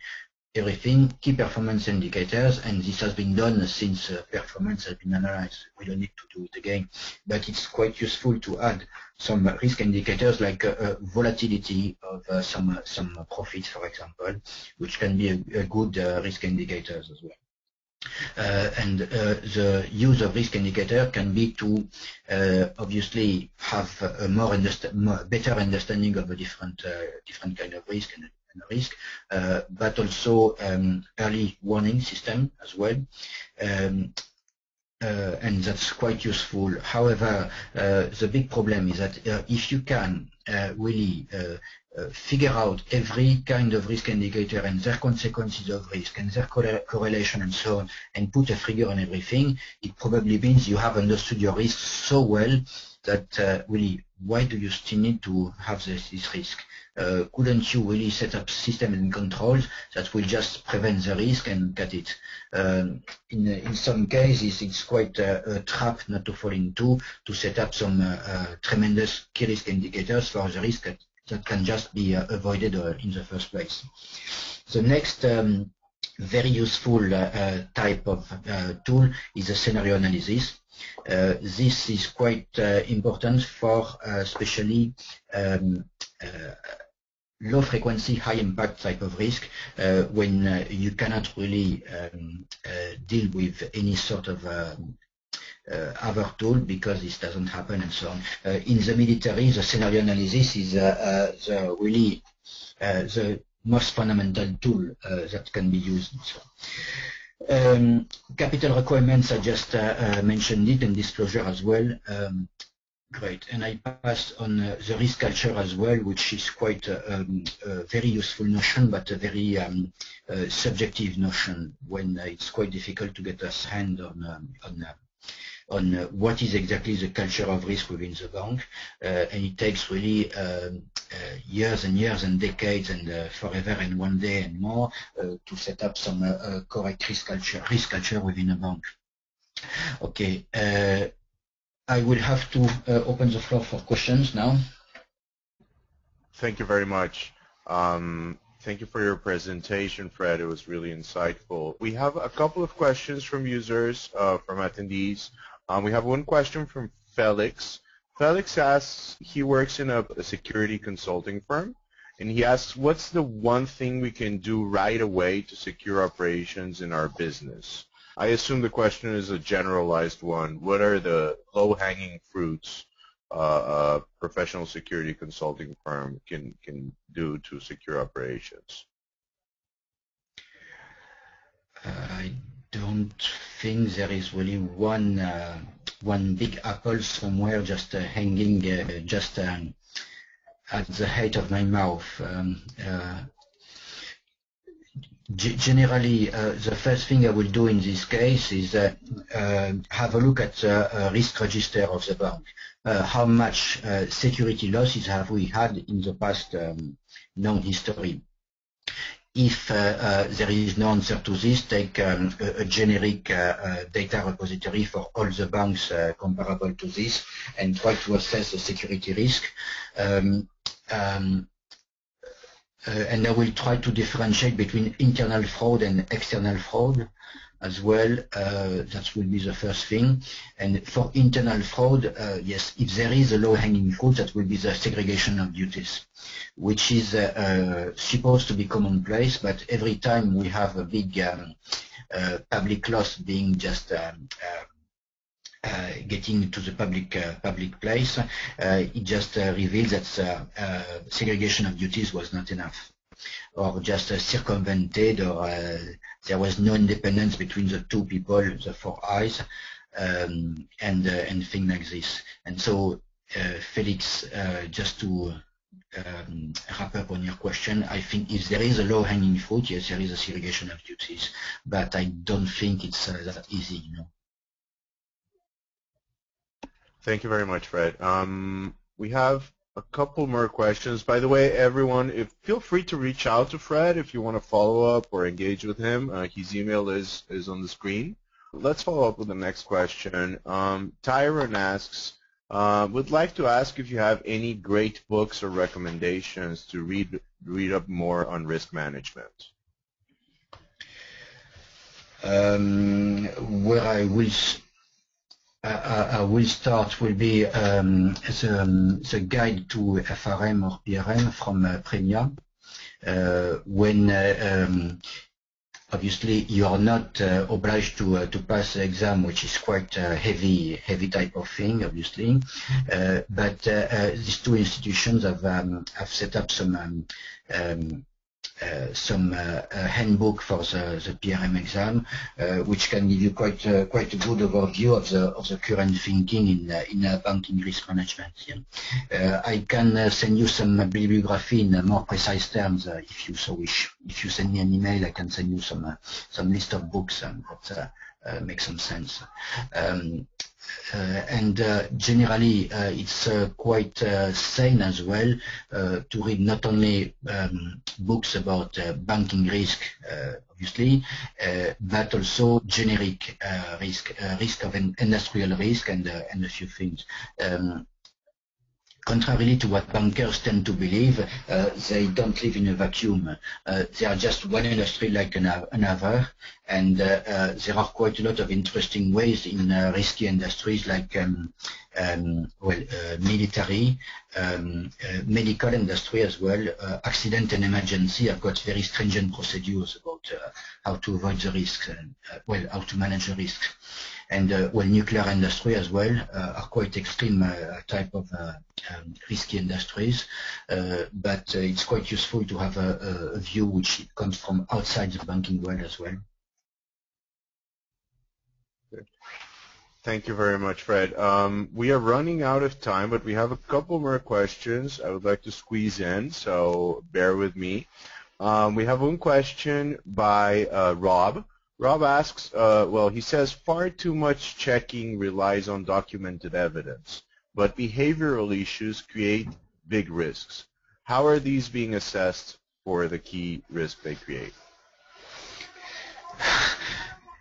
everything, key performance indicators, and this has been done since performance has been analyzed. We don't need to do it again, but it's quite useful to add some risk indicators like volatility of some profits, for example, which can be a good risk indicators as well. And the use of risk indicator can be to obviously have a better understanding of the different kind of risk and risk, but also early warning system as well, and that's quite useful. However, the big problem is that if you can really figure out every kind of risk indicator and their consequences of risk and their correlation and so on, and put a figure on everything, it probably means you have understood your risk so well that really, why do you still need to have this risk? Couldn't you really set up systems and controls that will just prevent the risk and cut it? In some cases, it's quite a trap not to fall into, to set up some tremendous key risk indicators for the risk that can just be avoided in the first place. The next very useful type of tool is a scenario analysis. This is quite important for especially low frequency, high impact type of risk, when you cannot really deal with any sort of other tool because this doesn't happen and so on. In the military, the scenario analysis is the most fundamental tool that can be used. Capital requirements, I just mentioned it, and disclosure as well. Great, and I passed on the risk culture as well, which is quite a very useful notion, but a very subjective notion, when it's quite difficult to get a hand on what is exactly the culture of risk within the bank, and it takes really years and years and decades and forever and one day and more to set up some correct risk culture within a bank. Okay, I will have to open the floor for questions now. Thank you very much. Thank you for your presentation, Fred. It was really insightful. We have a couple of questions from users, from attendees. We have one question from Felix. Felix asks, he works in a security consulting firm, and he asks, what's the one thing we can do right away to secure operations in our business? I assume the question is a generalized one. What are the low-hanging fruits a professional security consulting firm can do to secure operations? I don't think there is really one big apple somewhere just hanging just at the height of my mouth. Generally, the first thing I will do in this case is have a look at the risk register of the bank. How much security losses have we had in the past known history? If there is no answer to this, take a generic data repository for all the banks comparable to this and try to assess the security risk. And I will try to differentiate between internal fraud and external fraud as well. That will be the first thing. And for internal fraud, yes, if there is a low-hanging fruit, that will be the segregation of duties, which is supposed to be commonplace, but every time we have a big public loss being just getting to the public place, it just reveals that segregation of duties was not enough, or just circumvented, or there was no independence between the two people, the four eyes, and things like this. And so, Felix, just to wrap up on your question, I think if there is a low-hanging fruit, yes, there is a segregation of duties, but I don't think it's that easy, you know. Thank you very much, Fred. We have a couple more questions. By the way, everyone, feel free to reach out to Fred if you want to follow up or engage with him. His email is on the screen. Let's follow up with the next question. Tyrone asks, would like to ask if you have any great books or recommendations to read up more on risk management. Where I wish I will start will be the guide to FRM or PRM from Premia. When obviously you are not obliged to pass the exam, which is quite a heavy type of thing, obviously. But these two institutions have set up some handbook for the PRM exam, which can give you quite a good overview of the current thinking in banking risk management. Yeah. I can send you some bibliography in more precise terms if you so wish. If you send me an email, I can send you some list of books that make some sense. Generally, it's quite sane as well to read not only books about banking risk, obviously, but also generic risk, risk of industrial risk, and a few things. Contrarily to what bankers tend to believe, they don't live in a vacuum. They are just one industry like another, and there are quite a lot of interesting ways in risky industries like military, medical industry as well. Accident and emergency have got very stringent procedures about how to avoid the risks, how to manage the risks. And nuclear industry as well are quite extreme type of risky industries, but it's quite useful to have a view which comes from outside the banking world as well. Good. Thank you very much, Fred. We are running out of time, but we have a couple more questions I would like to squeeze in, so bear with me. We have one question by Rob. Rob asks, well, he says, far too much checking relies on documented evidence, but behavioral issues create big risks. How are these being assessed for the key risk they create?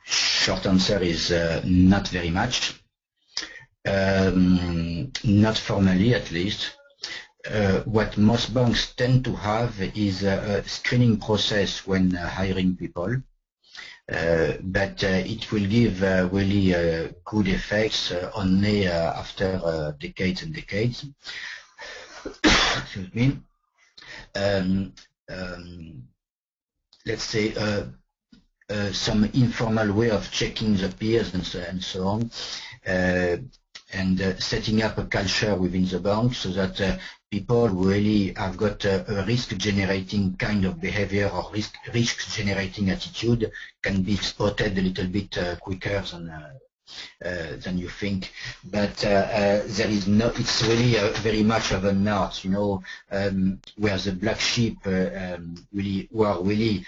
Short answer is not very much, not formally at least. What most banks tend to have is a screening process when hiring people. But it will give really good effects only after decades and decades. Excuse me. Let's say some informal way of checking the peers and so on. and setting up a culture within the bank so that people really have got a risk-generating kind of behavior or risk-generating attitude can be spotted a little bit quicker than you think. But there is no, it's really very much of an art, you know, where the black sheep who are really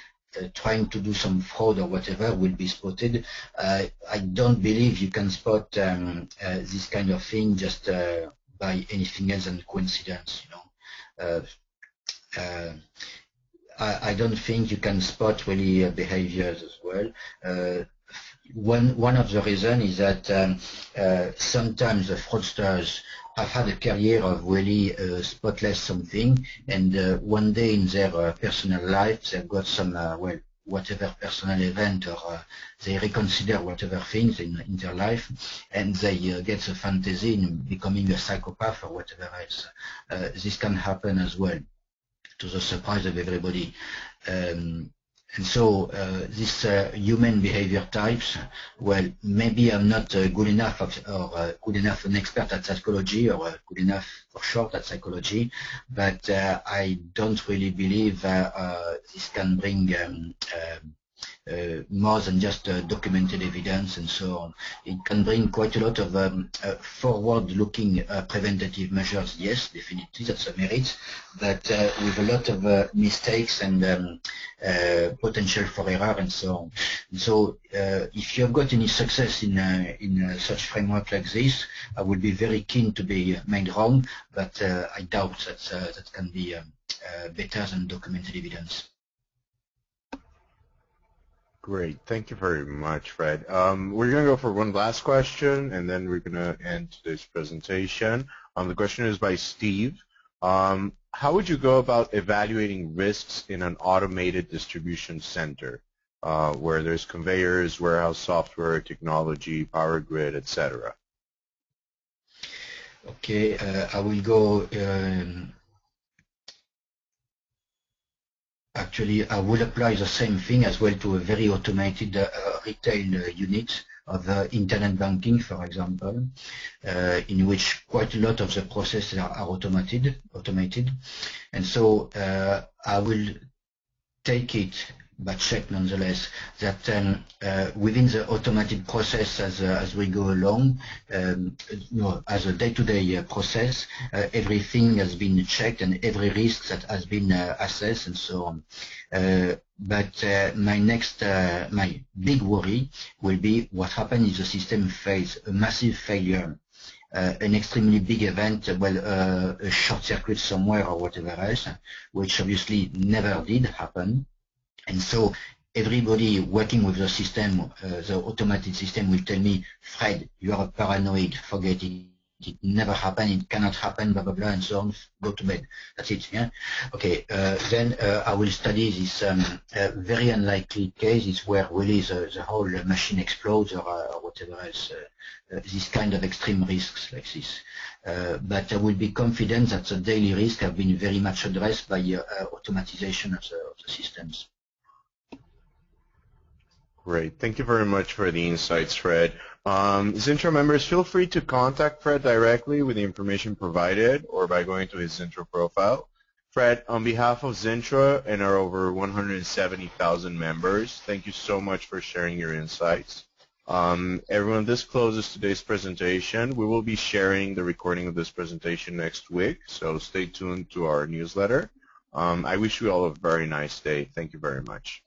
trying to do some fraud or whatever will be spotted. I don't believe you can spot this kind of thing just by anything else than coincidence, you know. I don't think you can spot really behaviors as well. One of the reasons is that sometimes the fraudsters have had a career of really spotless something, and one day in their personal life they've got some, well, whatever personal event, or they reconsider whatever things in their life, and they get the fantasy in becoming a psychopath or whatever else. This can happen as well, to the surprise of everybody. And so this human behavior types, well, maybe I'm not good enough an expert at psychology, or good enough for short at psychology, but I don't really believe this can bring more than just documented evidence and so on. It can bring quite a lot of forward-looking preventative measures, yes, definitely, that's a merit, but with a lot of mistakes and potential for error and so on. And so if you've got any success in such framework like this, I would be very keen to be made wrong, but I doubt that that can be better than documented evidence. Great. Thank you very much, Fred. We're going to go for one last question, and then we're going to end today's presentation. The question is by Steve. How would you go about evaluating risks in an automated distribution center where there's conveyors, warehouse software, technology, power grid, etc.? Okay. I will go... Actually, I would apply the same thing as well to a very automated retail unit of internet banking, for example, in which quite a lot of the processes are automated. And so I will take it, but check nonetheless, that within the automated process as we go along, as a day-to-day process, everything has been checked and every risk that has been assessed and so on. But my big worry will be what happens if the system fails, a massive failure. An extremely big event, well, a short circuit somewhere or whatever else, which obviously never did happen. And so everybody working with the system, the automated system, will tell me, Fred, you are paranoid, forget it. It never happened, it cannot happen, blah, blah, blah, and so on, go to bed. That's it, yeah? Okay, then I will study this very unlikely cases where really the whole machine explodes or whatever else, this kind of extreme risks like this. But I will be confident that the daily risks have been very much addressed by automatization of the systems. Great. Thank you very much for the insights, Fred. Zintro members, feel free to contact Fred directly with the information provided or by going to his Zintro profile. Fred, on behalf of Zintro and our over 170,000 members, thank you so much for sharing your insights. Everyone, this closes today's presentation. We will be sharing the recording of this presentation next week, so stay tuned to our newsletter. I wish you all a very nice day. Thank you very much.